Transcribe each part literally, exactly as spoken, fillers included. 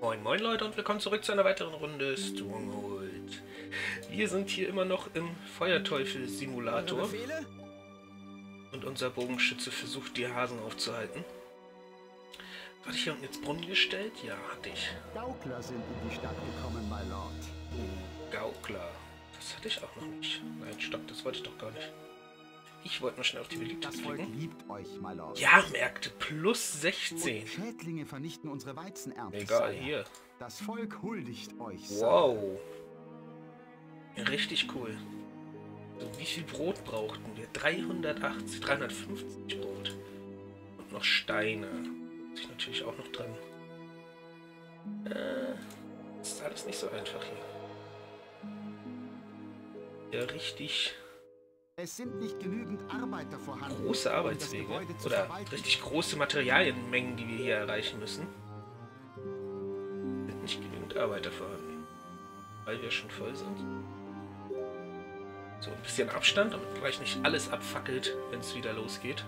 Moin moin Leute und willkommen zurück zu einer weiteren Runde Stronghold. Wir sind hier immer noch im Feuerteufel-Simulator und unser Bogenschütze versucht, die Hasen aufzuhalten. Hatte ich hier unten jetzt Brunnen gestellt? Ja, hatte ich. Gaukler sind in die Stadt gekommen, my lord. Oh, Gaukler. Das hatte ich auch noch nicht. Nein, stopp, das wollte ich doch gar nicht. Ich wollte nur schnell auf die Beliebtheit klicken. Jahrmärkte plus sechzehn. Und Schädlinge vernichten unsere Weizenernte. Egal, hier. Das Volk huldigt euch. Wow. Richtig cool. So, wie viel Brot brauchten wir? dreihundertachtzig, dreihundertfünfzig Brot. Und noch Steine. Ich natürlich auch noch dran. Äh, das ist alles nicht so einfach hier. Ja, richtig. Es sind nicht genügend Arbeiter vorhanden. Große Arbeitswege oder richtig große Materialienmengen, die wir hier erreichen müssen. Sind nicht genügend Arbeiter vorhanden, weil wir schon voll sind. So ein bisschen Abstand, damit gleich nicht alles abfackelt, wenn es wieder losgeht.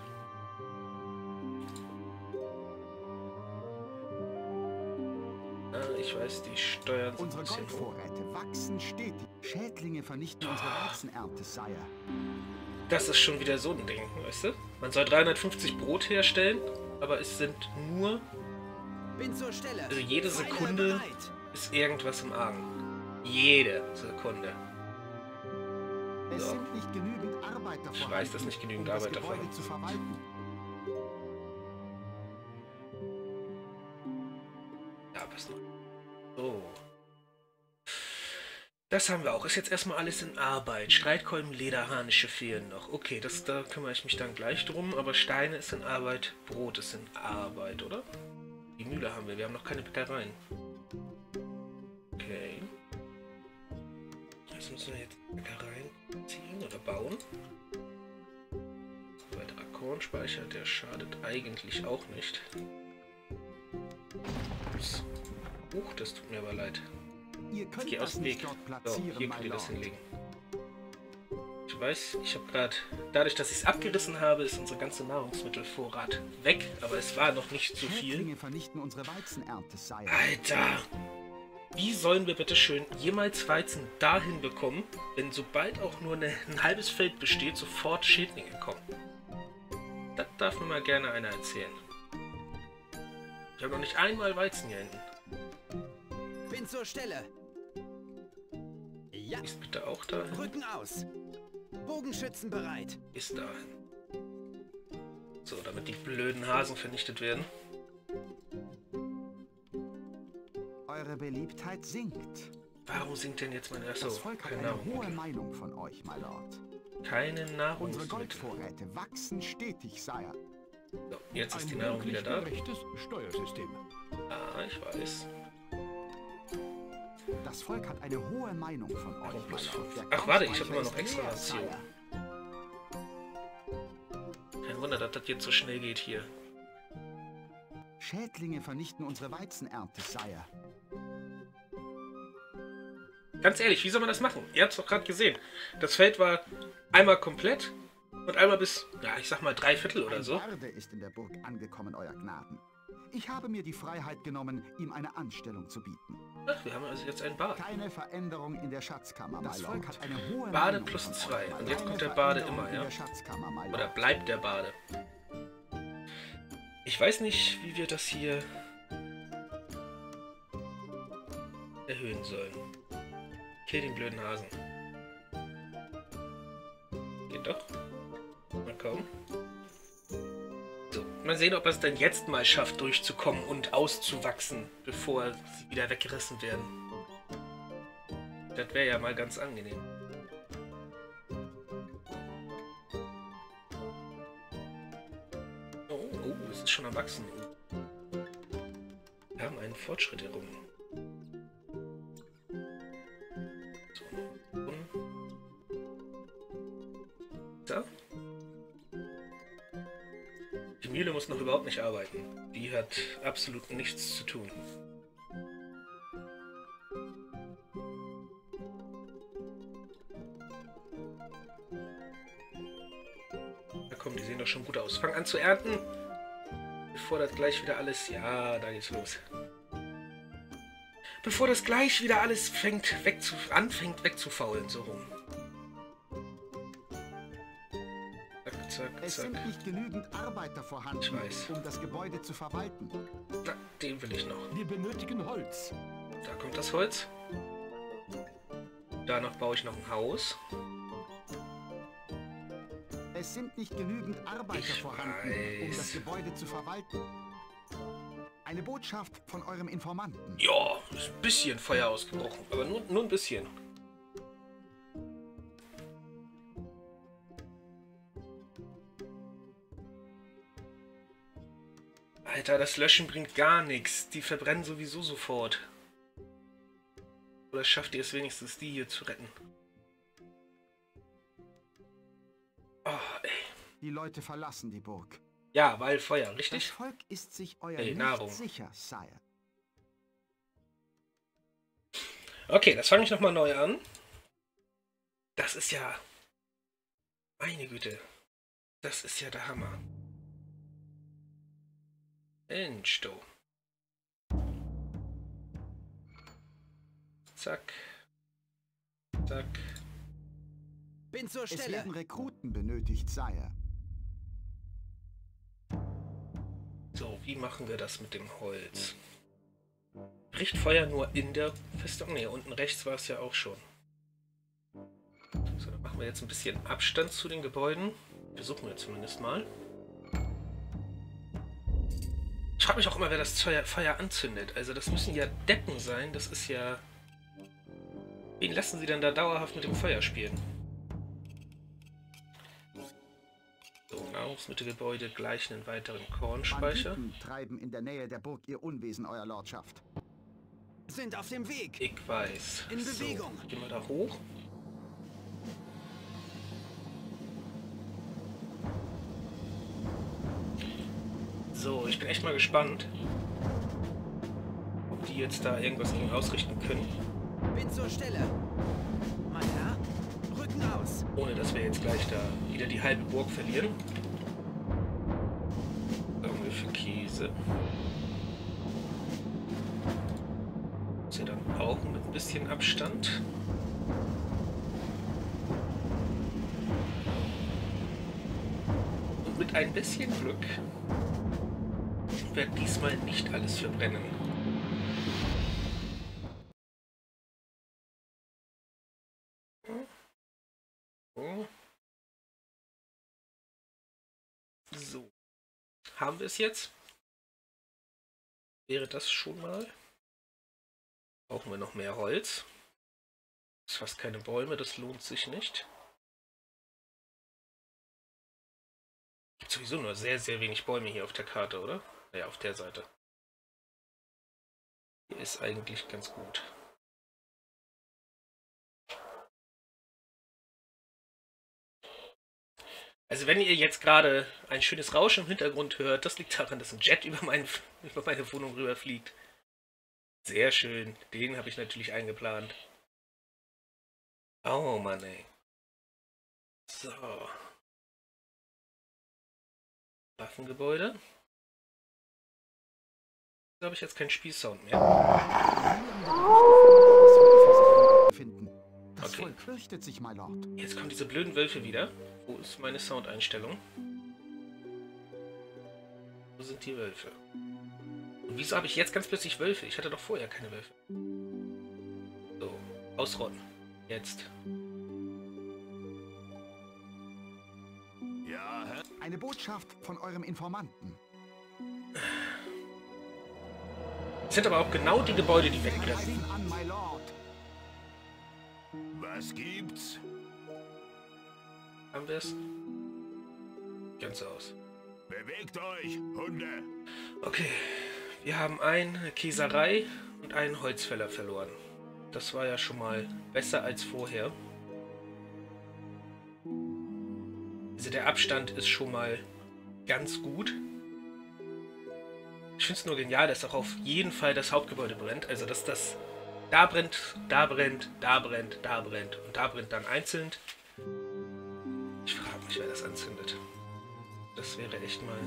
Ich weiß, die Steuern sind unsere Goldvorräte wachsen stetig. Schädlinge vernichten unsere Weizenernte, Sire. Das ist schon wieder so ein Ding, weißt du? Man soll dreihundertfünfzig Brot herstellen, aber es sind nur... Bin zur Stelle. Also jede Sekunde ist irgendwas im Argen. Jede Sekunde. So. Es sind nicht genügend Arbeiter ich weiß, dass nicht genügend um Arbeiter vorhanden. Ja, pass mal. So. Das haben wir auch. Ist jetzt erstmal alles in Arbeit. Streitkolben, Lederharnische fehlen noch. Okay, das, da kümmere ich mich dann gleich drum. Aber Steine ist in Arbeit, Brot ist in Arbeit, oder? Die Mühle haben wir. Wir haben noch keine Bäckereien. Okay. Also müssen wir jetzt Bäckereien ziehen oder bauen. Weiterer Kornspeicher, der schadet eigentlich auch nicht. Ups. Huch, das tut mir aber leid. Ihr könnt Geh aus dem Weg. So, hier könnt ihr das hinlegen. Ich weiß, ich habe gerade... Dadurch, dass ich es abgerissen habe, ist unser ganzer Nahrungsmittelvorrat weg. Aber es war noch nicht zu viel. Alter! Wie sollen wir bitte schön jemals Weizen dahin bekommen, wenn sobald auch nur eine, ein halbes Feld besteht, sofort Schädlinge kommen? Das darf mir mal gerne einer erzählen. Ich habe noch nicht einmal Weizen hier hinten. Bin zur Stelle. Ja. Ist bitte auch da. Rücken aus. Bogenschützen bereit. Ist da. So, damit die blöden Hasen vernichtet werden. Eure Beliebtheit sinkt. Warum sinkt denn jetzt mein erster? Das Volk hat eine hohe Meinung von euch, my lord. Keine Nahrung. Unsere Goldvorräte wachsen stetig, Sire. So, jetzt ist die Nahrung wieder da. Steuersystem. Ah, ich weiß. Das Volk hat eine hohe Meinung von euch. Ach warte, ich habe immer noch extra Nation. Kein Wunder, dass das jetzt so schnell geht hier. Schädlinge vernichten unsere Weizenernte, Sire. Ganz ehrlich, wie soll man das machen? Ihr habt es doch gerade gesehen. Das Feld war einmal komplett und einmal bis, ja, ich sag mal drei Viertel oder so. Ein Barde ist in der Burg angekommen, euer Gnaden. Ich habe mir die Freiheit genommen, ihm eine Anstellung zu bieten. Ach, wir haben also jetzt einen Bade. Keine Veränderung in der Schatzkammer. Das Volk hat eine hohe Bade plus zwei. Und jetzt kommt der Bade immer, ja? Oder bleibt der Bade. Ich weiß nicht, wie wir das hier erhöhen sollen. Kill den blöden Hasen. Geht doch. Mal kaum. So, mal sehen, ob er es denn jetzt mal schafft, durchzukommen und auszuwachsen, bevor sie wieder weggerissen werden. Das wäre ja mal ganz angenehm. Oh, oh, es ist schon am Wachsen. Wir haben einen Fortschritt herum. So, so. Die Mühle muss noch überhaupt nicht arbeiten. Die hat absolut nichts zu tun. Na komm, die sehen doch schon gut aus. Fang an zu ernten, bevor das gleich wieder alles... Ja, da geht's los. bevor das gleich wieder alles fängt wegzu anfängt wegzufaulen, so rum. Zack, zack, zack. Es sind nicht genügend Arbeiter vorhanden, ich weiß, um das Gebäude zu verwalten. Da, den will ich noch. Wir benötigen Holz. Da kommt das Holz. Danach baue ich noch ein Haus. Es sind nicht genügend Arbeiter ich vorhanden, weiß. um das Gebäude zu verwalten. Eine Botschaft von eurem Informanten. Ja, ist ein bisschen Feuer ausgebrochen, aber nur, nur ein bisschen. Alter, das Löschen bringt gar nichts. Die verbrennen sowieso sofort. Oder schafft ihr es wenigstens, die hier zu retten? Oh, ey. Die Leute verlassen die Burg. Ja, weil Feuer, richtig? Das Volk ist sich euer ey, nicht sicher, Sire. Okay, das fange ich nochmal neu an. Das ist ja... Meine Güte. Das ist ja der Hammer. Mensch, du. Zack. Zack. Bin zur Stelle. Es werden Rekruten benötigt, Sire. So, wie machen wir das mit dem Holz? Bricht Feuer nur in der Festung? Ne, unten rechts war es ja auch schon. So, dann machen wir jetzt ein bisschen Abstand zu den Gebäuden. Versuchen wir zumindest mal. Ich frage mich auch immer, wer das Feuer anzündet. Also das müssen ja Deppen sein. Das ist ja... Wen lassen sie denn da dauerhaft mit dem Feuer spielen? So, Nahrungsmittelgebäude gleichen einen weiteren Kornspeicher. Banditen treiben in der Nähe der Burg ihr Unwesen, euer Lordschaft. Sind auf dem Weg. Ich weiß. In Bewegung. So, gehen wir da hoch. So, ich bin echt mal gespannt, ob die jetzt da irgendwas gegen ausrichten können. Bin zur Stelle. Mein Herr, Rücken aus. Ohne dass wir jetzt gleich da wieder die halbe Burg verlieren. Irgendwie für Käse. Ist ja dann auch mit ein bisschen Abstand. Und mit ein bisschen Glück. Ich werde diesmal nicht alles verbrennen. So. Haben wir es jetzt? Wäre das schon mal? Brauchen wir noch mehr Holz? Das ist fast keine Bäume, das lohnt sich nicht. Gibt sowieso nur sehr, sehr wenig Bäume hier auf der Karte, oder? Naja, auf der Seite. Hier ist eigentlich ganz gut. Also wenn ihr jetzt gerade ein schönes Rauschen im Hintergrund hört, das liegt daran, dass ein Jet über, mein, über meine Wohnung rüberfliegt. Sehr schön. Den habe ich natürlich eingeplant. Oh Mann, ey. So. Waffengebäude. Da habe ich jetzt keinen Spielsound mehr. Okay. Jetzt kommen diese blöden Wölfe wieder. Wo ist meine Soundeinstellung? Wo sind die Wölfe? Und wieso habe ich jetzt ganz plötzlich Wölfe? Ich hatte doch vorher keine Wölfe. So, ausrotten. Jetzt. Ja, eine Botschaft von eurem Informanten. Es sind aber auch genau die Gebäude, die wegbrechen. Was gibt's? Haben wir es? Ganz aus. Bewegt euch, Hunde! Okay, wir haben eine Käserei und einen Holzfäller verloren. Das war ja schon mal besser als vorher. Also der Abstand ist schon mal ganz gut. Ich finde es nur genial, dass auch auf jeden Fall das Hauptgebäude brennt. Also, dass das da brennt, da brennt, da brennt, da brennt und da brennt dann einzeln. Ich frage mich, wer das anzündet. Das wäre echt mal...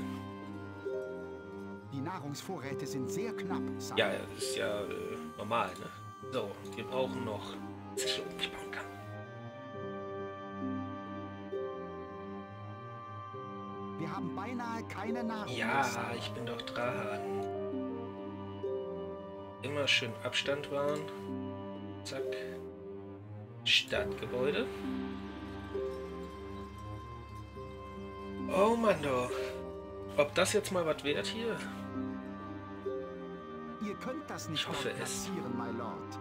Die Nahrungsvorräte sind sehr knapp. Ja, ist ja äh, normal, ne? So, wir brauchen noch, dass ich oben nicht bauen kann. Wir haben beinahe keine Nahrung. Ja, ich bin doch dran. Immer schön Abstand wahren. Zack. Stadtgebäude. Oh Mann, doch. Ob das jetzt mal was wert hier? Ihr könnt das nicht, ich hoffe es. My Lord.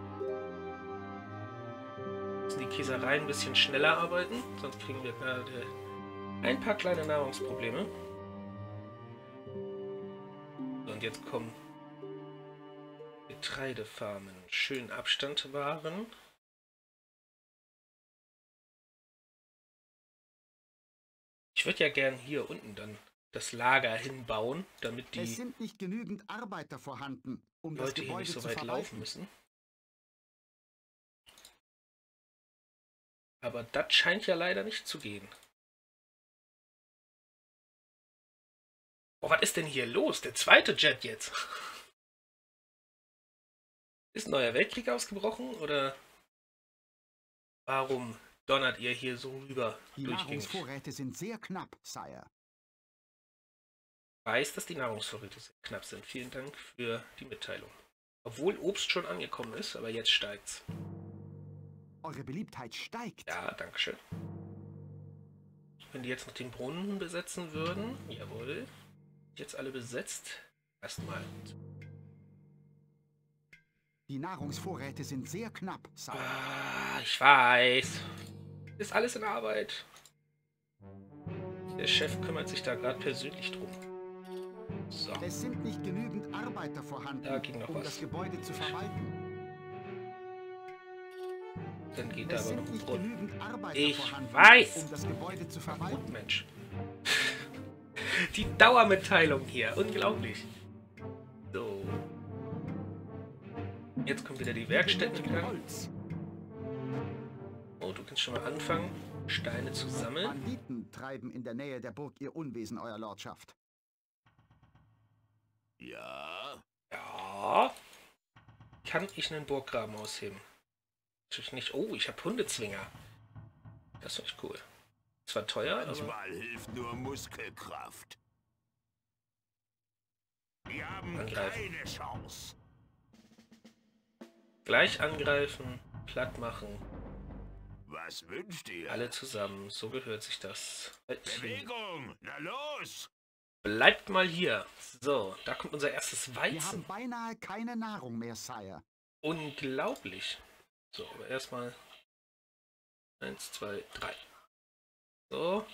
Müssen die Käsereien ein bisschen schneller arbeiten, sonst kriegen wir gerade ein paar kleine Nahrungsprobleme. Und jetzt kommen Getreidefarmen. Schön Abstand wahren. Ich würde ja gern hier unten dann das Lager hinbauen, damit die es sind nicht genügend Arbeiter vorhanden, um Leute das hier nicht so weit laufen müssen. Aber das scheint ja leider nicht zu gehen. Oh, was ist denn hier los? Der zweite Jet jetzt. Ist ein neuer Weltkrieg ausgebrochen oder warum donnert ihr hier so rüber durchgängig? Die Nahrungsvorräte sind sehr knapp, Sire. Ich weiß, dass die Nahrungsvorräte sehr knapp sind. Vielen Dank für die Mitteilung. Obwohl Obst schon angekommen ist, aber jetzt steigt's. Eure Beliebtheit steigt. Ja, danke schön. Wenn die jetzt noch den Brunnen besetzen würden, jawohl. Jetzt alle besetzt. Erstmal. Die Nahrungsvorräte sind sehr knapp, Sire. Ah, ich weiß. Ist alles in Arbeit. Der Chef kümmert sich da gerade persönlich drum. So. Es sind nicht genügend Arbeiter vorhanden, da ging noch um was. Das Gebäude zu verwalten. Dann geht es da aber noch ein Brunnen. Ich weiß! Um das Gebäude zu verwalten. Gut, Mensch. Die Dauermitteilung hier. Unglaublich. So. Jetzt kommen wieder die Werkstätten wieder. Oh, du kannst schon mal anfangen, Steine zu sammeln. Banditen treiben in der Nähe der Burg ihr Unwesen, Euer Lordschaft. Ja. Ja. Kann ich einen Burggraben ausheben? Natürlich nicht. Oh, ich habe Hundezwinger. Das ist echt cool. Zwar teuer, manchmal aber hilft nur Muskelkraft. Wir haben angreifen. Keine Chance. Gleich angreifen, platt machen. Was wünscht ihr? Alle zusammen, so gehört sich das. Bewegung, na los! Bleibt mal hier. So, da kommt unser erstes Weizen. Wir haben beinahe keine Nahrung mehr, Sire. Unglaublich. So, aber erstmal eins, zwei, drei. So.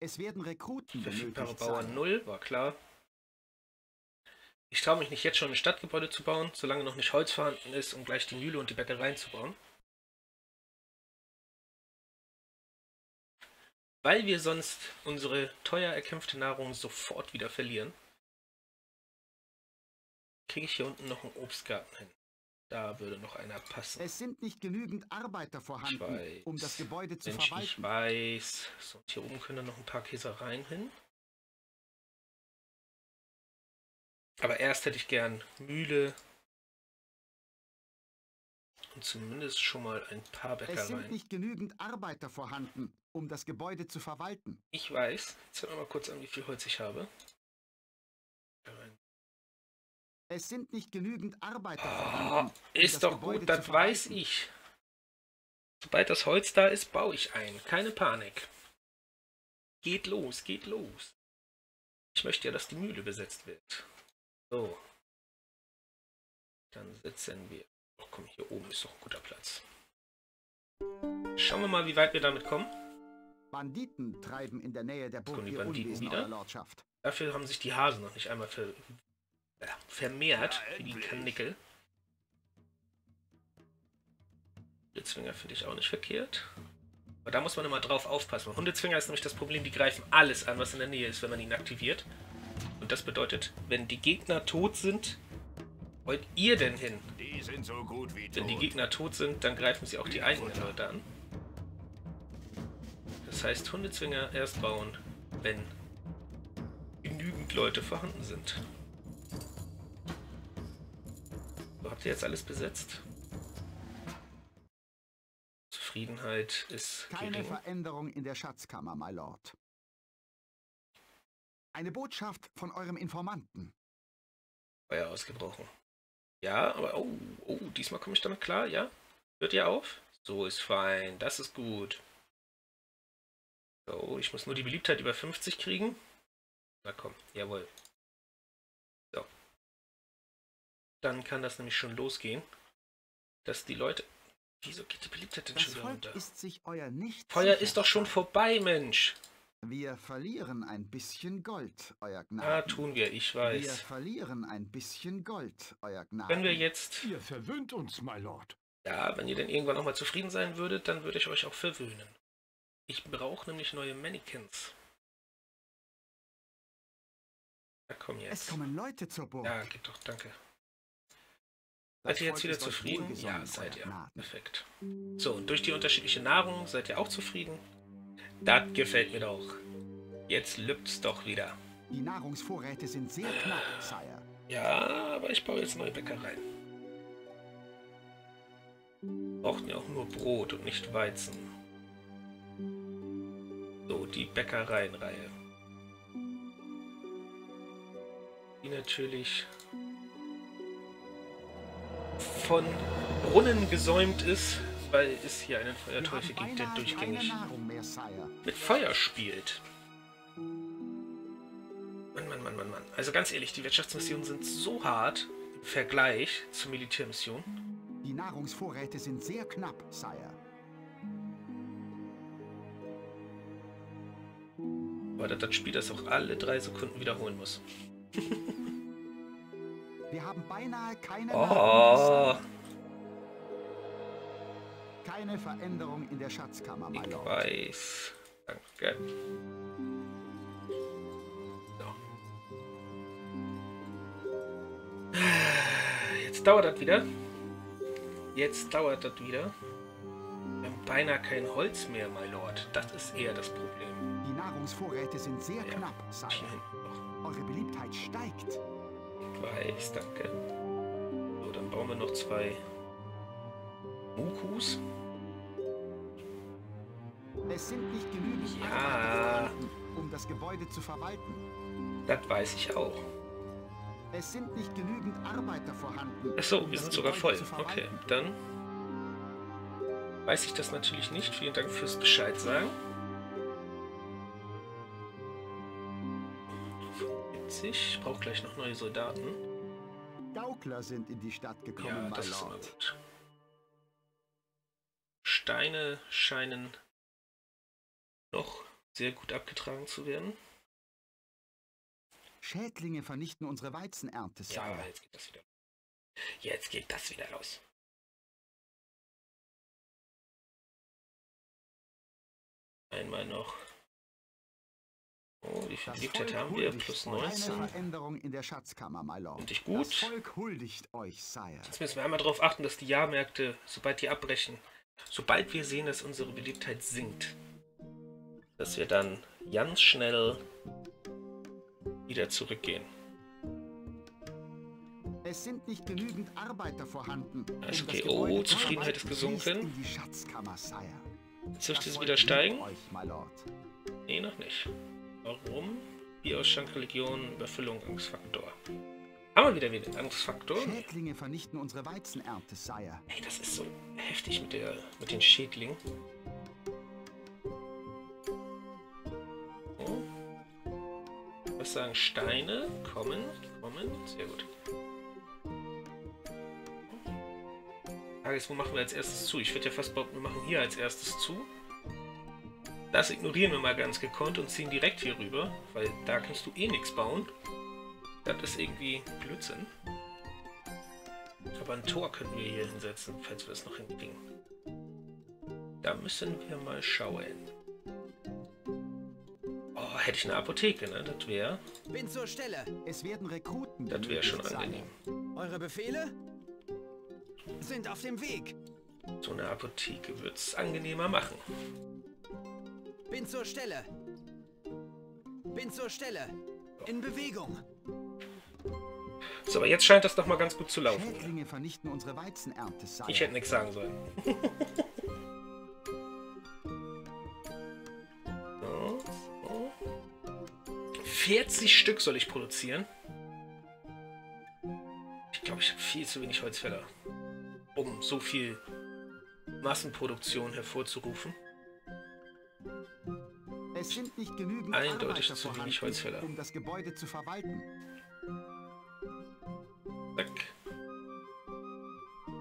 Es werden Rekruten verfügbare Bauern null, war klar. Ich traue mich nicht jetzt schon ein Stadtgebäude zu bauen, solange noch nicht Holz vorhanden ist, um gleich die Mühle und die Bäckereien zu bauen. Weil wir sonst unsere teuer erkämpfte Nahrung sofort wieder verlieren, kriege ich hier unten noch einen Obstgarten hin. Da würde noch einer passen. Es sind nicht genügend Arbeiter vorhanden, weiß, um das Gebäude zu Mensch, verwalten. Ich weiß. So, und hier oben können dann noch ein paar Käsereien hin. Aber erst hätte ich gern Mühle und zumindest schon mal ein paar Bäckereien. Es sind nicht genügend Arbeiter vorhanden, um das Gebäude zu verwalten. Ich weiß. Jetzt hören wir mal kurz an, wie viel Holz ich habe. Es sind nicht genügend Arbeiter oh, vorhanden. Um ist das doch Gebäude gut, das weiß ich. Sobald das Holz da ist, baue ich ein. Keine Panik. Geht los, geht los. Ich möchte ja, dass die Mühle besetzt wird. So, dann setzen wir, oh komm, hier oben ist doch ein guter Platz. Schauen wir mal, wie weit wir damit kommen. Banditen treiben in der Nähe der Burg ihr Unwesen, Euer Lordschaft. Dafür haben sich die Hasen noch nicht einmal ver äh, vermehrt, ja, wie die Kanickel. Hundezwinger finde ich auch nicht verkehrt. Aber da muss man immer drauf aufpassen. Hundezwinger ist nämlich das Problem, die greifen alles an, was in der Nähe ist, wenn man ihn aktiviert. Und das bedeutet, wenn die Gegner tot sind, wollt ihr denn hin? Die sind so gut wie tot. Wenn die Gegner tot sind, dann greifen sie auch die eigenen Leute an. Das heißt, Hundezwinger erst bauen, wenn genügend Leute vorhanden sind. So, Habt ihr jetzt alles besetzt? Zufriedenheit ist gering. Keine Veränderung in der Schatzkammer, my Lord. Eine Botschaft von eurem Informanten. Feuer ausgebrochen. Ja, aber oh, oh, diesmal komme ich damit klar, ja? Hört ihr auf? So ist fein, das ist gut. So, ich muss nur die Beliebtheit über fünfzig kriegen. Na komm, jawohl. So. Dann kann das nämlich schon losgehen, dass die Leute... Wieso geht die Beliebtheit denn schon wieder runter? Feuer ist doch schon vorbei, Mensch! Wir verlieren ein bisschen Gold, euer Gnaden. Ja, tun wir, ich weiß. Wir verlieren ein bisschen Gold, euer Gnaden. Wenn wir jetzt... Ihr verwöhnt uns, my Lord. Ja, wenn ihr denn irgendwann nochmal zufrieden sein würdet, dann würde ich euch auch verwöhnen. Ich brauche nämlich neue Mannequins. Na komm jetzt. Es kommen Leute zur Burg. Ja, geht doch, danke. Seid ihr jetzt wieder zufrieden? Ja, seid ihr. Perfekt. So, und durch die unterschiedliche Nahrung seid ihr auch zufrieden? Das gefällt mir doch. Jetzt lübt's doch wieder. Die Nahrungsvorräte sind sehr knapp, Sire. Ja, aber ich baue jetzt neue Bäckereien. Brauchten ja auch nur Brot und nicht Weizen. So, die Bäckereienreihe. Die natürlich von Brunnen gesäumt ist, weil es hier einen Feuerteufel gibt, der durchgängig mit Feuer spielt. Mann, Mann, Mann, Mann, Mann. Also ganz ehrlich, die Wirtschaftsmissionen sind so hart im Vergleich zur Militärmission. Die Nahrungsvorräte sind sehr knapp, Sire. Weil das Spiel das auch alle drei Sekunden wiederholen muss. Wir haben beinahe keine... Oh. Keine Veränderung in der Schatzkammer, mein Lord. Ich weiß. Danke. So. Jetzt dauert das wieder. Jetzt dauert das wieder. Wir haben beinahe kein Holz mehr, my Lord. Das ist eher das Problem. Die Nahrungsvorräte sind sehr ja. knapp, Sire. Eure Beliebtheit steigt. Ich weiß, danke. So, dann bauen wir noch zwei Mukus. Es sind nicht genügend ja. Arbeiter, um das Gebäude zu verwalten. Das weiß ich auch. Es sind nicht genügend Arbeiter vorhanden. Achso, um wir sind sogar voll. Okay, dann weiß ich das natürlich nicht. Vielen Dank fürs Bescheid sagen. Ich brauche gleich noch neue Soldaten. Gaukler sind in die Stadt gekommen, ja, das ist immer gut. Steine scheinen noch sehr gut abgetragen zu werden. Schädlinge vernichten unsere Weizenernte. Ja, jetzt geht das wieder. Jetzt geht das wieder los. Einmal noch. Oh, wie viel Beliebtheit haben wir? Plus neunzehn. Finde ich gut. Das Volk huldigt euch, Sire. Jetzt müssen wir einmal darauf achten, dass die Jahrmärkte, sobald die abbrechen, sobald wir sehen, dass unsere Beliebtheit sinkt, dass wir dann ganz schnell wieder zurückgehen. Es sind nicht genügend Arbeiter vorhanden. Also okay, oh, Zufriedenheit ist gesunken. Jetzt dürfte es wieder steigen. Nee, noch nicht. Warum? Bioschank, Religion, Überfüllung, Angstfaktor. Haben wir wieder wieder Angstfaktor? Schädlinge vernichten unsere Weizenernte, Sire. Ey, das ist so heftig mit, der, mit den Schädlingen. Oh. Was sagen Steine? Kommen, kommen. Sehr gut. Die Frage ist, wo machen wir als erstes zu? Ich würde ja fast behaupten, wir machen hier als erstes zu. Das ignorieren wir mal ganz gekonnt und ziehen direkt hier rüber, weil da kannst du eh nichts bauen. Das ist irgendwie Blödsinn. Aber ein Tor können wir hier hinsetzen, falls wir es noch hinkriegen. Da müssen wir mal schauen. Oh, hätte ich eine Apotheke, ne? Das wäre... Bin zur Stelle. Es werden Rekruten. Das wäre schon angenehm. Eure Befehle sind auf dem Weg. So eine Apotheke wird es angenehmer machen. Bin zur Stelle. Bin zur Stelle. In Bewegung. So, aber jetzt scheint das doch mal ganz gut zu laufen. Ich hätte nichts sagen sollen. So, so. vierzig Stück soll ich produzieren. Ich glaube, ich habe viel zu wenig Holzfäller, um so viel Massenproduktion hervorzurufen. Es sind nicht genügend Eindeutig zu wenig Holzfäller. Um das Gebäude zu verwalten.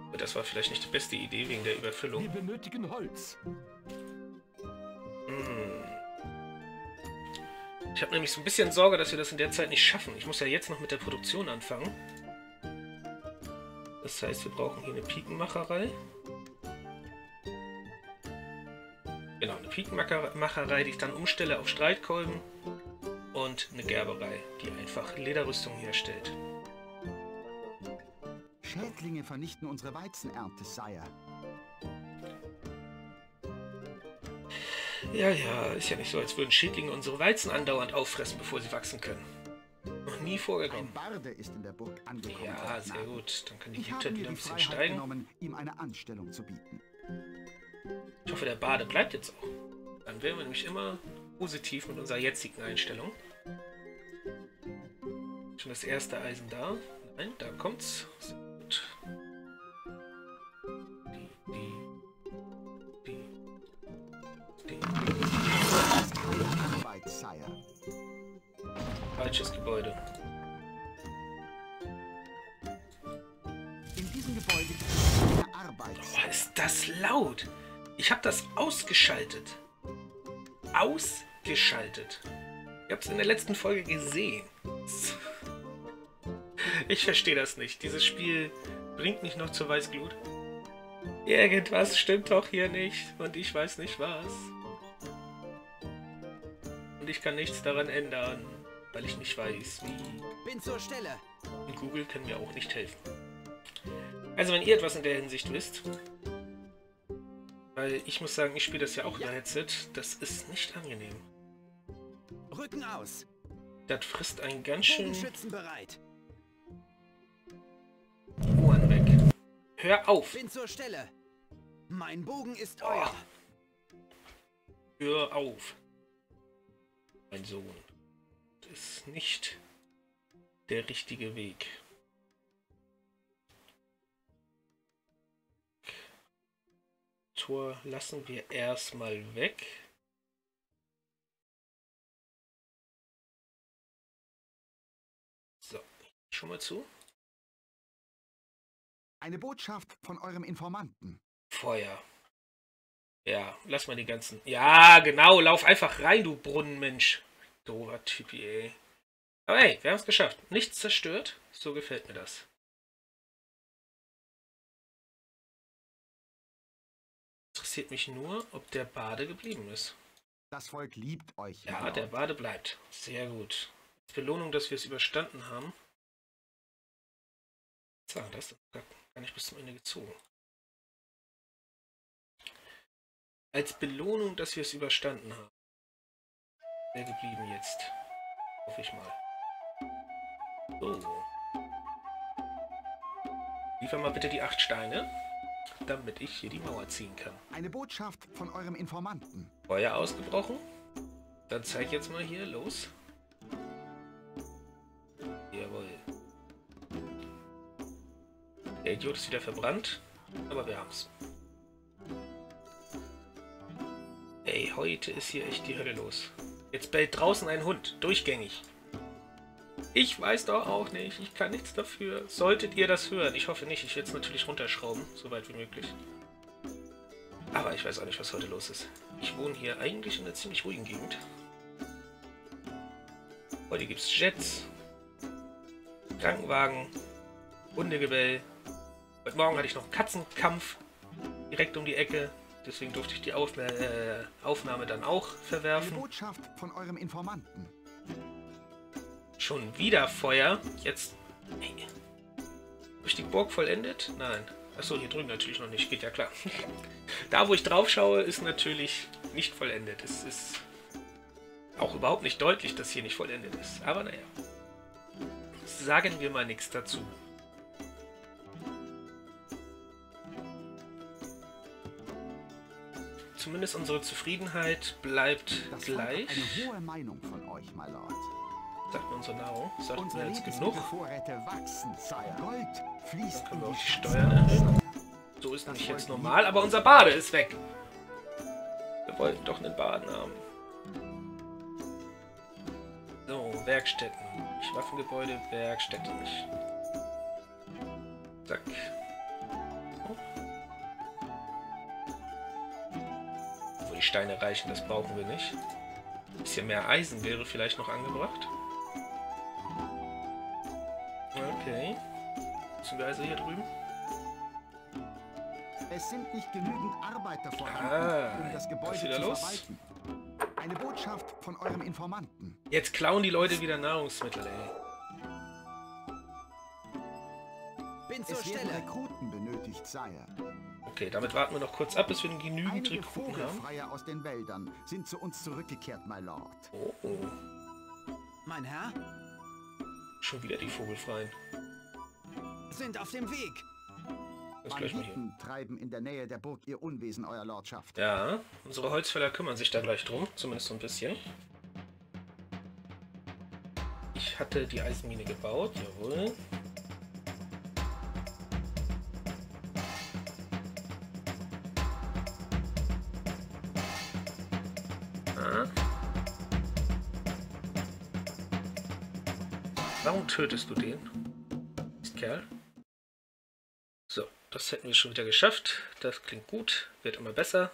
Aber das war vielleicht nicht die beste Idee wegen der Überfüllung. Wir benötigen Holz. Hm. Ich habe nämlich so ein bisschen Sorge, dass wir das in der Zeit nicht schaffen. Ich muss ja jetzt noch mit der Produktion anfangen. Das heißt, wir brauchen hier eine Pikenmacherei. Genau, eine Pikenmacherei, die ich dann umstelle auf Streitkolben. Und eine Gerberei, die einfach Lederrüstung herstellt. Schädlinge vernichten unsere Weizenernte, Sire. Ja, ja, ist ja nicht so, als würden Schädlinge unsere Weizen andauernd auffressen, bevor sie wachsen können. Noch nie vorgekommen. Ein Barde ist in der Burg angekommen. Ja, sehr gut. Dann kann die Gute wieder ein bisschen steigen. Genommen, ihm eine Anstellung zu bieten. Ich hoffe, der Barde bleibt jetzt auch. Dann wären wir nämlich immer positiv mit unserer jetzigen Einstellung. Schon das erste Eisen da. Nein, da kommt's. Falsches Gebäude. In diesem Gebäude Arbeit. Oh, ist das laut? Ich habe das ausgeschaltet. Ausgeschaltet. Ich habe es in der letzten Folge gesehen. Ich verstehe das nicht. Dieses Spiel bringt mich noch zur Weißglut. Irgendwas stimmt doch hier nicht und ich weiß nicht was. Und ich kann nichts daran ändern, weil ich nicht weiß, wie. Bin zur Stelle. Und Google kann mir auch nicht helfen. Also wenn ihr etwas in der Hinsicht wisst, weil ich muss sagen, ich spiele das ja auch ja. in der Headset, das ist nicht angenehm. Rücken aus. Das frisst einen ganz schön... Ohren weg. Hör auf. Bin zur Stelle. Mein Bogen ist oh. euer. Hör auf. Mein Sohn. Das ist nicht der richtige Weg. Tor lassen wir erstmal weg. So, schon mal zu. Eine Botschaft von eurem Informanten. Feuer. Ja, lass mal die ganzen... Ja, genau, lauf einfach rein, du Brunnenmensch. Dover Typi, ey. Aber hey, wir haben es geschafft. Nichts zerstört, so gefällt mir das. Interessiert mich nur, ob der Barde geblieben ist. Das Volk liebt euch. Ja, genau. Der Barde bleibt. Sehr gut. Als Belohnung, dass wir es überstanden haben. So, das ist gar nicht bis zum Ende gezogen. Als Belohnung, dass wir es überstanden haben. Wer geblieben jetzt? Hoffe ich mal. So. Liefer mal bitte die acht Steine, damit ich hier die Mauer ziehen kann. Eine Botschaft von eurem Informanten. Feuer ausgebrochen. Dann zeig jetzt mal hier, los. Jawohl. Der Idiot ist wieder verbrannt, aber wir haben's. Ey, heute ist hier echt die Hölle los. Jetzt bellt draußen ein Hund, durchgängig. Ich weiß doch auch nicht, ich kann nichts dafür. Solltet ihr das hören? Ich hoffe nicht, ich werde es natürlich runterschrauben, so weit wie möglich. Aber ich weiß auch nicht, was heute los ist. Ich wohne hier eigentlich in einer ziemlich ruhigen Gegend. Heute gibt es Jets, Krankenwagen, Hundegebell. Heute Morgen hatte ich noch einen Katzenkampf direkt um die Ecke. Deswegen durfte ich die Auf äh, Aufnahme dann auch verwerfen. Eine Botschaft von eurem Informanten. Schon wieder Feuer. Jetzt. Hey. Habe ich die Burg vollendet? Nein. Achso, hier drüben natürlich noch nicht. Geht ja klar. Da, wo ich drauf schaue, ist natürlich nicht vollendet. Es ist auch überhaupt nicht deutlich, dass hier nicht vollendet ist. Aber naja. Sagen wir mal nichts dazu. Zumindest unsere Zufriedenheit bleibt das gleich. Eine hohe Meinung von euch, my Lord. Sagt mir unsere Nahrung. Sagt unsere mir jetzt genug. Wachsen, Dann können wir auch die Steuern erhöhen. So ist nämlich jetzt normal, aber unser Bade ist weg. Wir wollten doch einen Baden haben. So, Werkstätten. Waffengebäude, Werkstätte nicht. Zack. Oh. Wo die Steine reichen, das brauchen wir nicht. Ein bisschen mehr Eisen wäre vielleicht noch angebracht. Okay. Sind wir also hier drüben? Es sind nicht genügend Arbeiter vorhanden, ah, um das Gebäude zu verwalten. Eine Botschaft von eurem Informanten. Jetzt klauen die Leute wieder Nahrungsmittel, ey. Bin zur Stelle. Rekruten benötigt, Sire. Okay, damit warten wir noch kurz ab, bis wir genügend Rekruten haben. Vogelfreier aus den Wäldern sind zu uns zurückgekehrt, my Lord. Oh, oh. Mein Herr? Schon wieder die Vogelfreien. Sind auf dem Weg. Banditen treiben in der Nähe der Burg ihr Unwesen, euer Lordschaft. Ja, unsere Holzfäller kümmern sich da gleich drum, zumindest so ein bisschen. Ich hatte die Eisenmine gebaut, jawohl. Ah. Warum tötest du den? Ist Kerl. Das hätten wir schon wieder geschafft. Das klingt gut, wird immer besser.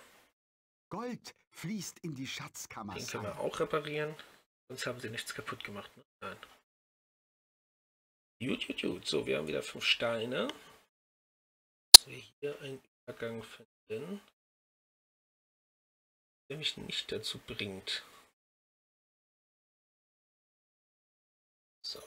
Gold fließt in die Schatzkammer. Den können wir auch reparieren. Sonst haben sie nichts kaputt gemacht. Ne? Nein. Gut, gut, gut. So, wir haben wieder fünf Steine. Müssen wir hier einen Übergang finden, der mich nicht dazu bringt. So.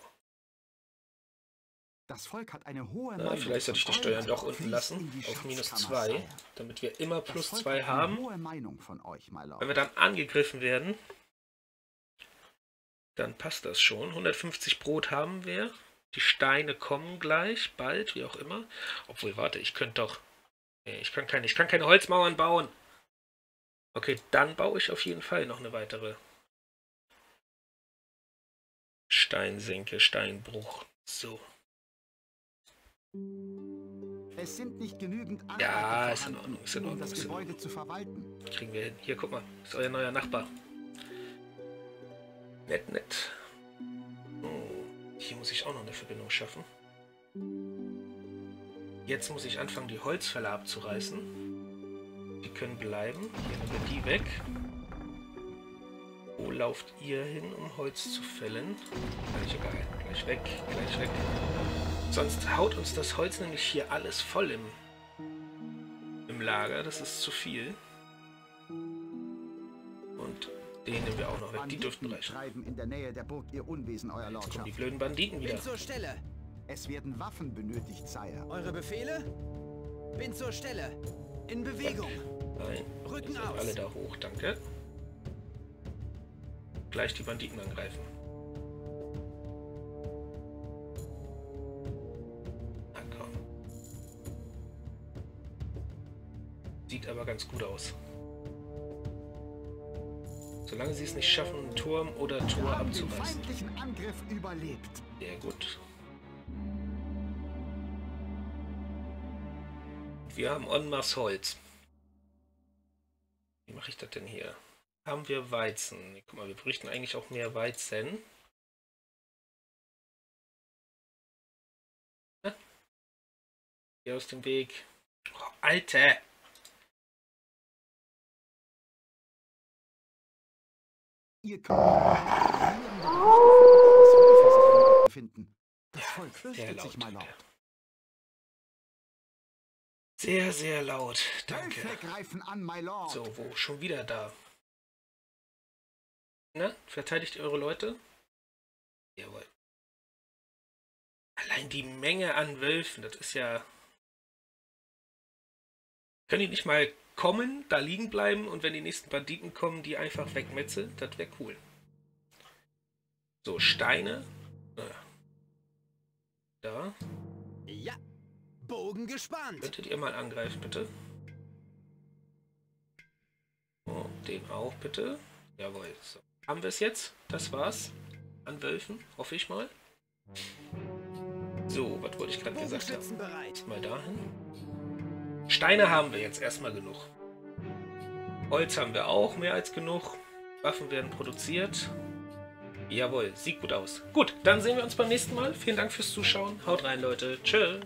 Das Volk hat eine hohe Na, vielleicht sollte ich die Steuern doch unten lassen, auf minus zwei, damit wir immer plus zwei haben. Wenn wir dann angegriffen werden, dann passt das schon. hundertfünfzig Brot haben wir, die Steine kommen gleich, bald, wie auch immer. Obwohl, warte, ich könnte doch... Nee, ich kann keine, ich kann keine Holzmauern bauen. Okay, dann baue ich auf jeden Fall noch eine weitere Steinsenke, Steinbruch. So. Es sind nicht genügend Arbeiter ja, ist in Ordnung, ist in Ordnung. Um das Gebäude zu verwalten. Kriegen wir hin. Hier, guck mal, ist euer neuer Nachbar. Nett, nett. Hm. Hier muss ich auch noch eine Verbindung schaffen. Jetzt muss ich anfangen, die Holzfäller abzureißen. Die können bleiben. Hier haben wir die weg. Wo lauft ihr hin, um Holz zu fällen? Gleich, egal. Gleich weg, gleich weg. Sonst haut uns das Holz nämlich hier alles voll im, im Lager. Das ist zu viel. Und den nehmen wir auch noch weg. Die dürften reichen. Jetzt kommen die blöden Banditen wieder. Bin zur Stelle. Es werden Waffen benötigt, Sire. Eure Befehle? Bin zur Stelle. In Bewegung. Nein. Rücken aus. Alle da hoch, danke. Gleich die Banditen angreifen. Sieht aber ganz gut aus. Solange sie es nicht schaffen, Turm oder Tor abzureißen. Sehr gut. Wir haben en masse Holz. Wie mache ich das denn hier? Haben wir Weizen? Guck mal, wir bräuchten eigentlich auch mehr Weizen. Ja. Hier aus dem Weg. Oh, Alter! Ihr könnt finden. Das Volk fürchtet sich mal laut. Sehr, sehr laut. Danke. So, wo? Schon wieder da. Ne? Verteidigt eure Leute? Jawohl. Allein die Menge an Wölfen, das ist ja... Können die nicht mal... kommen, da liegen bleiben und wenn die nächsten Banditen kommen, die einfach wegmetzeln, das wäre cool. So, Steine. Da. Ja. Bogen gespannt. Könntet ihr mal angreifen, bitte? Oh, den auch, bitte. Jawohl. So. Haben wir es jetzt? Das war's. An Wölfen, hoffe ich mal. So, was wollte ich gerade gesagt haben? Bereit. Mal dahin. Steine haben wir jetzt erstmal genug. Holz haben wir auch mehr als genug. Waffen werden produziert. Jawohl, sieht gut aus. Gut, dann sehen wir uns beim nächsten Mal. Vielen Dank fürs Zuschauen. Haut rein, Leute. Tschö.